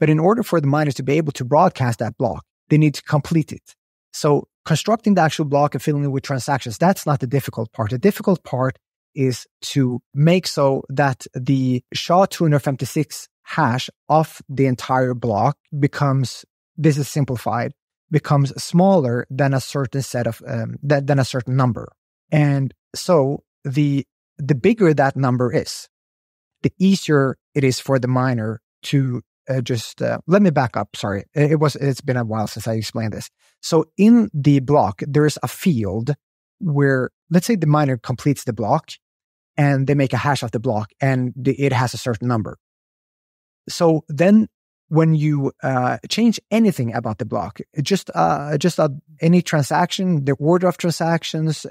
But in order for the miners to be able to broadcast that block, they need to complete it. So constructing the actual block and filling it with transactions, that's not the difficult part. The difficult part is to make so that the SHA-256 hash of the entire block becomes, this is simplified, becomes smaller than a certain set of, than a certain number. And so the bigger that number is, the easier it is for the miner to let me back up. Sorry, it's been a while since I explained this. So in the block, there is a field where, let's say the miner completes the block and they make a hash of the block, and it has a certain number. So then when you change anything about the block, just any transaction, the order of transactions,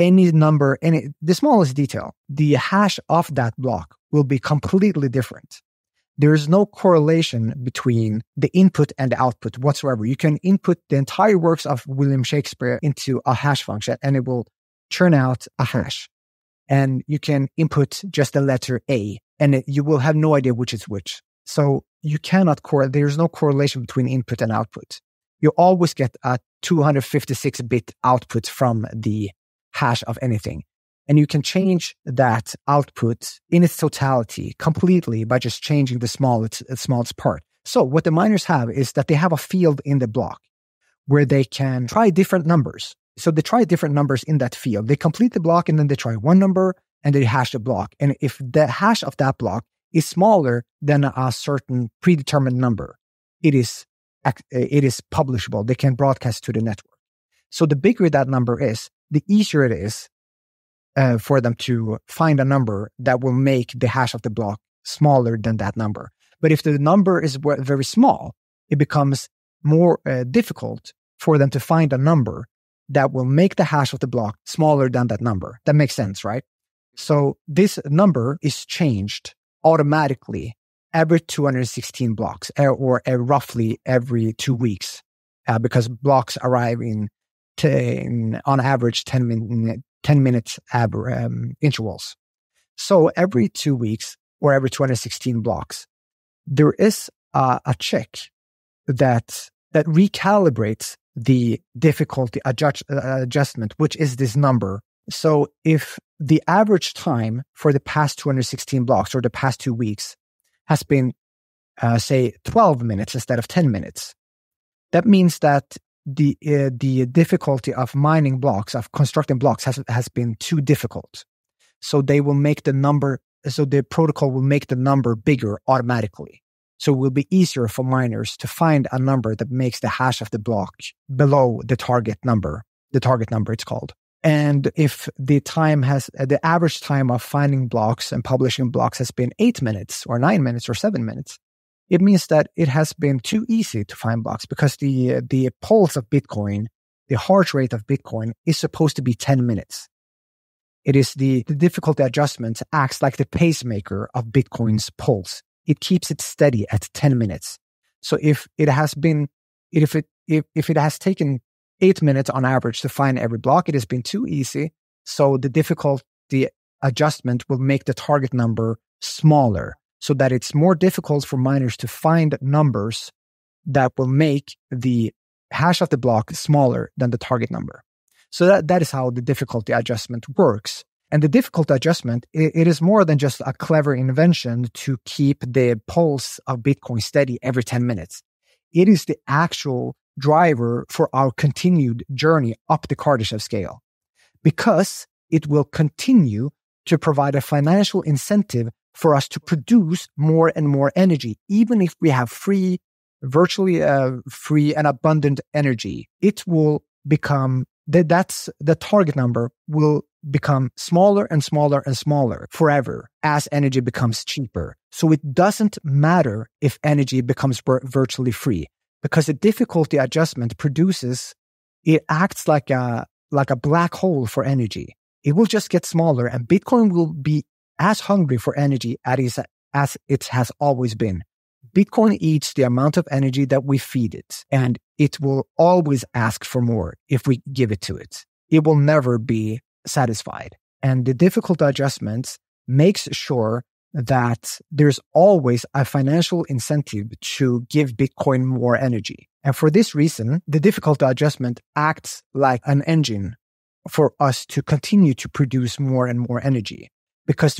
any number, the smallest detail, the hash of that block will be completely different. There is no correlation between the input and the output whatsoever. You can input the entire works of William Shakespeare into a hash function, and it will churn out a hash. And you can input just the letter A, and you will have no idea which is which. So you cannot correlate. There is no correlation between input and output. You always get a 256-bit output from the hash of anything. And you can change that output in its totality completely by just changing the smallest part. So what the miners have is that they have a field in the block where they can try different numbers. So they try different numbers in that field. They complete the block and then they try one number and they hash the block. And if the hash of that block is smaller than a certain predetermined number, it is publishable. They can broadcast to the network. So the bigger that number is, the easier it is for them to find a number that will make the hash of the block smaller than that number. But if the number is very small, it becomes more difficult for them to find a number that will make the hash of the block smaller than that number. That makes sense, right? So this number is changed automatically every 216 blocks or roughly every 2 weeks because blocks arrive in on average 10 minutes intervals. So every 2 weeks or every 216 blocks, there is a check that recalibrates the difficulty adjustment, which is this number. So if the average time for the past 216 blocks or the past 2 weeks has been, say, 12 minutes instead of 10 minutes, that means that the difficulty of mining blocks, of constructing blocks has been too difficult. So they will make the number, so the protocol will make the number bigger automatically. So it will be easier for miners to find a number that makes the hash of the block below the target number. The target number, it's called. And if the average time of finding blocks and publishing blocks has been 8 minutes or 9 minutes or 7 minutes, it means that it has been too easy to find blocks because the pulse of Bitcoin, the heart rate of Bitcoin is supposed to be 10 minutes. It is the difficulty adjustment acts like the pacemaker of Bitcoin's pulse. It keeps it steady at 10 minutes. So if it has taken 8 minutes on average to find every block, it has been too easy. So the difficulty adjustment will make the target number smaller so that it's more difficult for miners to find numbers that will make the hash of the block smaller than the target number. So that is how the difficulty adjustment works. And the difficulty adjustment, it is more than just a clever invention to keep the pulse of Bitcoin steady every 10 minutes. It is the actual driver for our continued journey up the Kardashev scale, because it will continue to provide a financial incentive for us to produce more and more energy. Even if we have virtually free and abundant energy, it will become that's the target number will become smaller and smaller and smaller forever as energy becomes cheaper. So it doesn't matter if energy becomes virtually free, because the difficulty adjustment acts like a black hole for energy. It will just get smaller, and Bitcoin will be as hungry for energy as it has always been. Bitcoin eats the amount of energy that we feed it, and it will always ask for more if we give it to it. It will never be satisfied. And the difficulty adjustment makes sure that there's always a financial incentive to give Bitcoin more energy. And for this reason, the difficulty adjustment acts like an engine for us to continue to produce more and more energy, because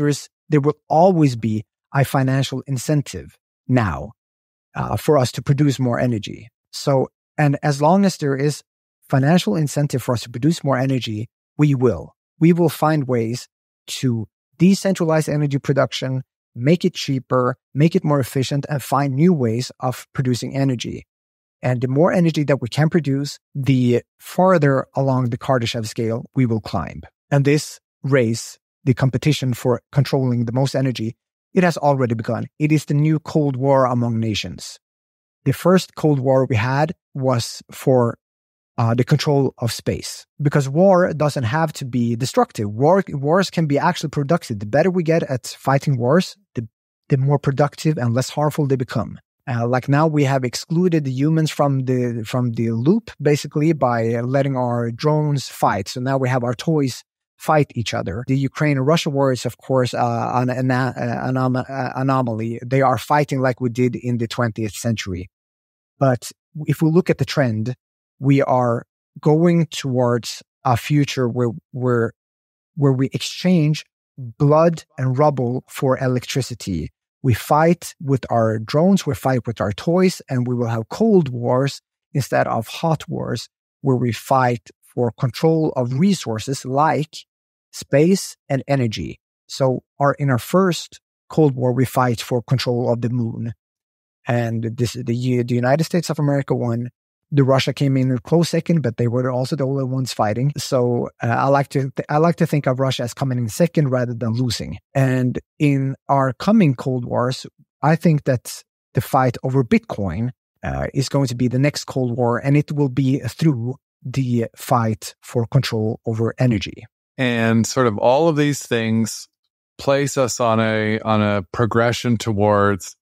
there will always be a financial incentive now for us to produce more energy. So, and as long as there is financial incentive for us to produce more energy, we will find ways to decentralize energy production, make it cheaper, make it more efficient, and find new ways of producing energy. And the more energy that we can produce, the farther along the Kardashev scale we will climb. And this race, the competition for controlling the most energy, it has already begun. It is the new Cold War among nations. The first Cold War we had was for the control of space, because war doesn't have to be destructive. Wars can be actually productive. The better we get at fighting wars, the more productive and less harmful they become. Like now, we have excluded the humans from the loop basically by letting our drones fight. So now we have our toys fight each other. The Ukraine-Russia war is, of course, an anomaly. They are fighting like we did in the 20th century. But if we look at the trend, we are going towards a future where we exchange blood and rubble for electricity. We fight with our drones, we fight with our toys, and we will have cold wars instead of hot wars, where we fight for control of resources like space and energy. So in our first Cold War, we fight for control of the moon. And this is the year the United States of America won. The Russia came in a close second, but they were also the only ones fighting. So I like to think of Russia as coming in second rather than losing. And in our coming Cold Wars, I think that the fight over Bitcoin is going to be the next Cold War, and it will be through the fight for control over energy. And sort of all of these things place us on a progression towards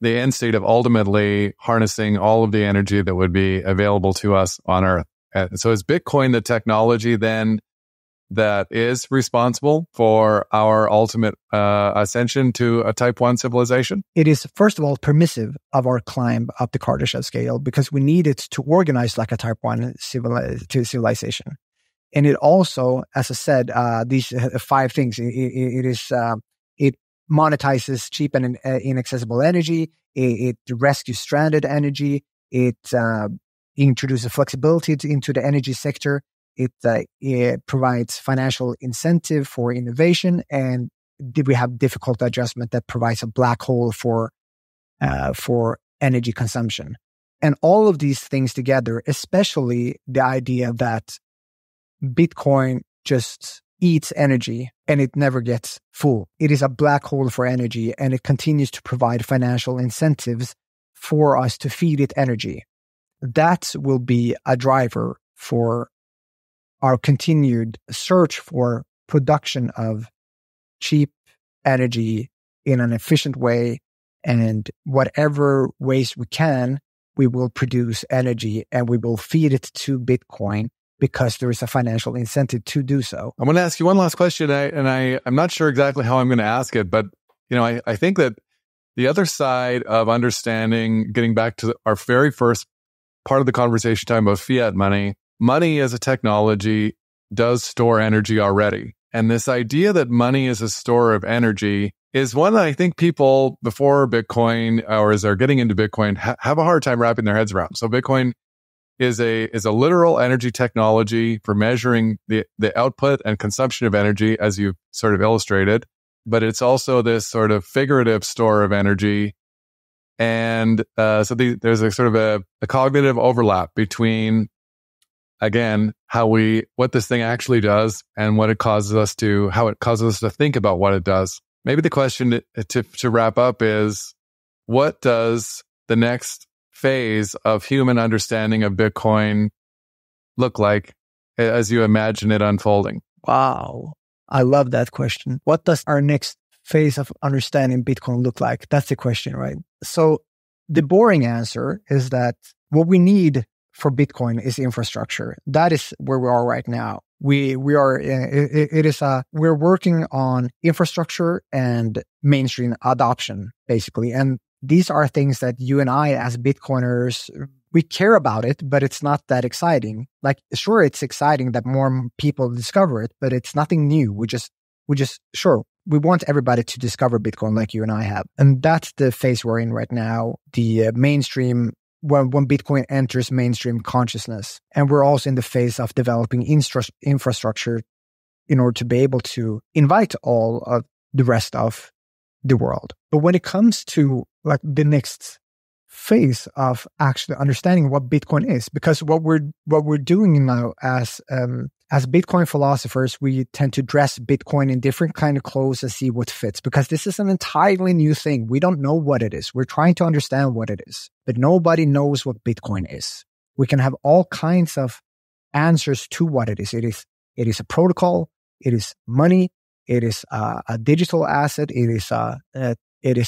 the end state of ultimately harnessing all of the energy that would be available to us on Earth. And so is Bitcoin the technology then that is responsible for our ultimate ascension to a Type I civilization? It is, first of all, permissive of our climb up the Kardashev scale because we need it to organize like a Type I civilization. And it also, as I said, these five things, it monetizes cheap and inaccessible energy. It rescues stranded energy. It introduces flexibility into the energy sector. It provides financial incentive for innovation. And we have difficult adjustment that provides a black hole for energy consumption. And all of these things together, especially the idea that Bitcoin just eats energy and it never gets full. It is a black hole for energy, and it continues to provide financial incentives for us to feed it energy. That will be a driver for our continued search for production of cheap energy in an efficient way. And whatever ways we can, we will produce energy and we will feed it to Bitcoin, because there is a financial incentive to do so. I'm going to ask you one last question, I'm not sure exactly how I'm going to ask it, but I think that the other side of understanding, getting back to our very first part of the conversation time about fiat money, money as a technology does store energy already. And this idea that money is a store of energy is one that I think people before Bitcoin, or as they're getting into Bitcoin, have a hard time wrapping their heads around. So Bitcoin is a literal energy technology for measuring the output and consumption of energy, as you've sort of illustrated, but it's also this sort of figurative store of energy. And there's a sort of a cognitive overlap between, again, what this thing actually does and how it causes us to think about what it does. Maybe the question to wrap up is, what does the next phase of human understanding of Bitcoin look like as you imagine it unfolding? Wow. I love that question. What does our next phase of understanding Bitcoin look like? That's the question, right? So the boring answer is that what we need for Bitcoin is infrastructure. That is where we are right now. We're working on infrastructure and mainstream adoption, basically. And these are things that you and I, as Bitcoiners, we care about it, but it's not that exciting. Like, sure, it's exciting that more people discover it, but it's nothing new. We want everybody to discover Bitcoin like you and I have. And that's the phase we're in right now, the mainstream, when Bitcoin enters mainstream consciousness. And we're also in the phase of developing infrastructure in order to be able to invite all of the rest of the world. But when it comes to like the next phase of actually understanding what Bitcoin is, because what we're doing now as Bitcoin philosophers, we tend to dress Bitcoin in different kind of clothes and see what fits, because this is an entirely new thing. We don't know what it is. We're trying to understand what it is, but nobody knows what Bitcoin is. We can have all kinds of answers to what it is. It is a protocol. It is money. It is a digital asset. It is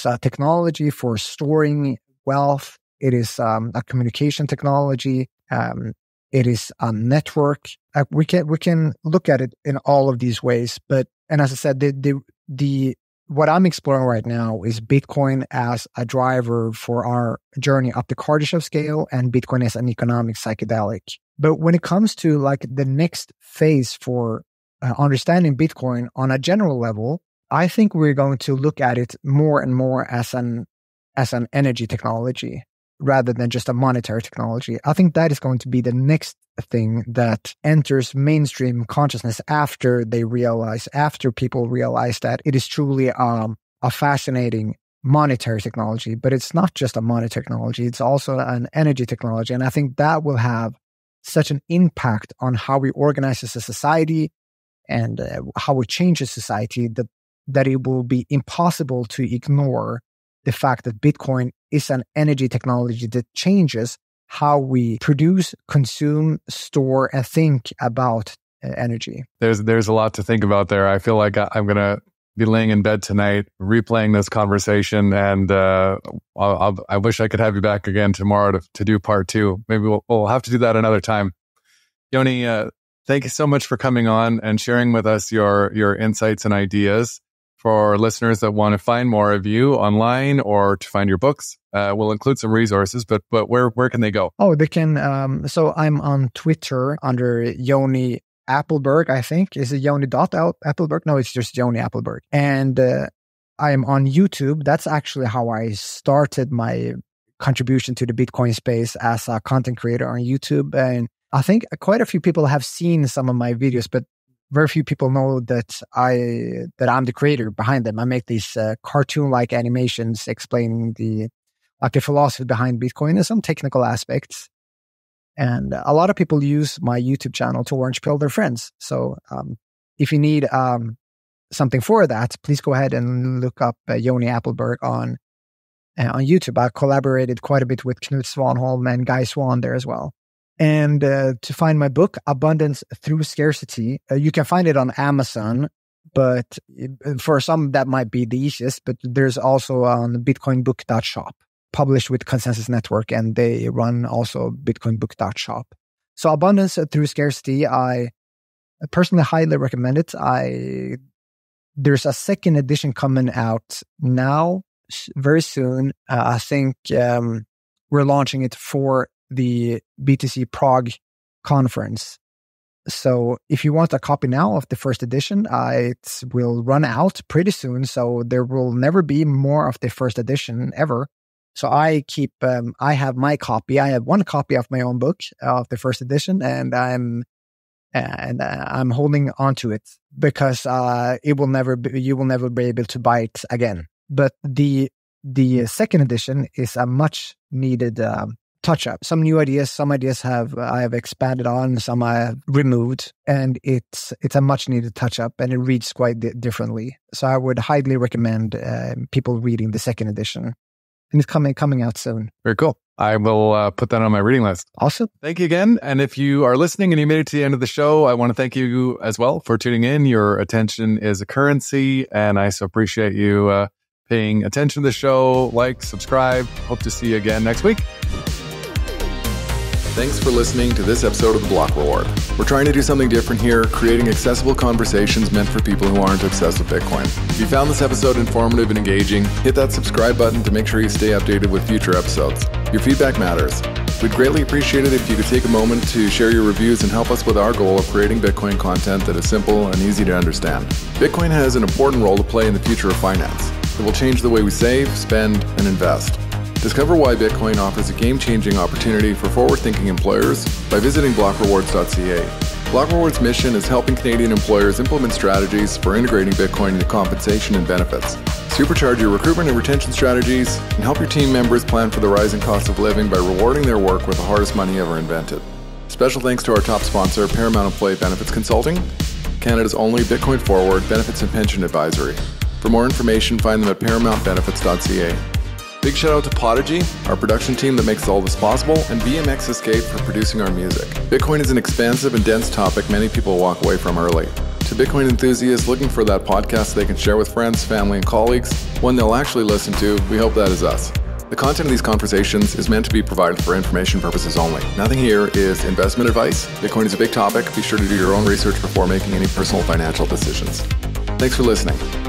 a technology for storing wealth. It is a communication technology. It is a network. We can look at it in all of these ways. But as I said, the what I'm exploring right now is Bitcoin as a driver for our journey up the Kardashev scale, and Bitcoin as an economic psychedelic. But when it comes to like the next phase for understanding Bitcoin on a general level, I think we're going to look at it more and more as an energy technology. rather than just a monetary technology. I think that is going to be the next thing that enters mainstream consciousness after people realize that it is truly a fascinating monetary technology, but it's not just a monetary technology, it's also an energy technology. And I think that will have such an impact on how we organize as a society and how it changes society that it will be impossible to ignore the fact that Bitcoin is an energy technology that changes how we produce, consume, store, and think about energy. There's a lot to think about there. I feel like I'm going to be laying in bed tonight, replaying this conversation, and I wish I could have you back again tomorrow to do part two. Maybe we'll have to do that another time. Yoni, thank you so much for coming on and sharing with us your insights and ideas. For listeners that want to find more of you online or to find your books, we'll include some resources, but where can they go? Oh, they can. So I'm on Twitter under Yoni Appleberg, I think. Is it Yoni.Appleberg? No, it's just Yoni Appleberg. And I am on YouTube. That's actually how I started my contribution to the Bitcoin space as a content creator on YouTube. And I think quite a few people have seen some of my videos, but very few people know that I'm the creator behind them. I make these cartoon-like animations explaining the philosophy behind Bitcoin and some technical aspects. And a lot of people use my YouTube channel to orange pill their friends. So if you need something for that, please go ahead and look up Yoni Appleberg on YouTube. I collaborated quite a bit with Knut Svonholm and Guy Swan there as well. And to find my book, Abundance Through Scarcity, you can find it on Amazon, but for some that might be the easiest, but there's also on bitcoinbook.shop, published with Consensus Network, and they run also bitcoinbook.shop. So Abundance Through Scarcity, I personally highly recommend it. There's a second edition coming out now, very soon. I think we're launching it for the btc Prague conference. So if you want a copy now of the first edition, it will run out pretty soon, so there will never be more of the first edition ever. So I have one copy of my own book of the first edition, and I'm holding on to it because you will never be able to buy it again. But the second edition is a much needed touch up. Some new ideas, some ideas I have expanded on, some I have removed, and it's a much needed touch up, and it reads quite differently. So I would highly recommend people reading the second edition, and it's coming out soon. Very cool. I will put that on my reading list. Awesome. Thank you again. And if you are listening and you made it to the end of the show, I want to thank you as well for tuning in. Your attention is a currency, and I so appreciate you paying attention to the show. Like, subscribe. Hope to see you again next week. Thanks for listening to this episode of The Block Reward. We're trying to do something different here, creating accessible conversations meant for people who aren't obsessed with Bitcoin. If you found this episode informative and engaging, hit that subscribe button to make sure you stay updated with future episodes. Your feedback matters. We'd greatly appreciate it if you could take a moment to share your reviews and help us with our goal of creating Bitcoin content that is simple and easy to understand. Bitcoin has an important role to play in the future of finance. It will change the way we save, spend, and invest. Discover why Bitcoin offers a game-changing opportunity for forward-thinking employers by visiting blockrewards.ca. Block Rewards' mission is helping Canadian employers implement strategies for integrating Bitcoin into compensation and benefits. Supercharge your recruitment and retention strategies and help your team members plan for the rising cost of living by rewarding their work with the hardest money ever invented. Special thanks to our top sponsor, Paramount Employee Benefits Consulting, Canada's only Bitcoin-forward benefits and pension advisory. For more information, find them at paramountbenefits.ca. Big shout out to Podigy, our production team that makes all this possible, and BMX Escape for producing our music. Bitcoin is an expansive and dense topic many people walk away from early. To Bitcoin enthusiasts looking for that podcast they can share with friends, family, and colleagues, one they'll actually listen to, we hope that is us. The content of these conversations is meant to be provided for information purposes only. Nothing here is investment advice. Bitcoin is a big topic. Be sure to do your own research before making any personal financial decisions. Thanks for listening.